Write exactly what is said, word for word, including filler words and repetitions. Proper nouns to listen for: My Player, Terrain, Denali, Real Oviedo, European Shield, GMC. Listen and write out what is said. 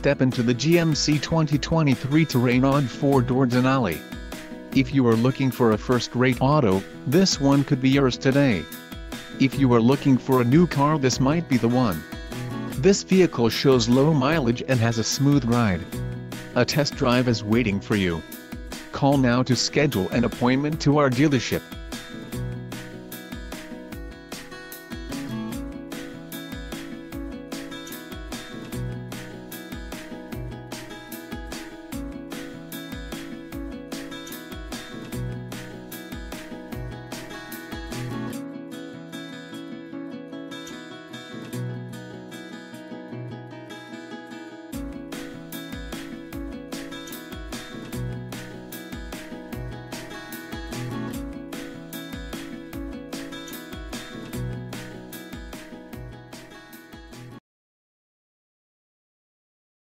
step into the G M C twenty twenty-three Terrain four-door Denali. If you are looking for a first-rate auto, this one could be yours today. If you are looking for a new car, this might be the one. This vehicle shows low mileage and has a smooth ride. A test drive is waiting for you. Call now to schedule an appointment to our dealership.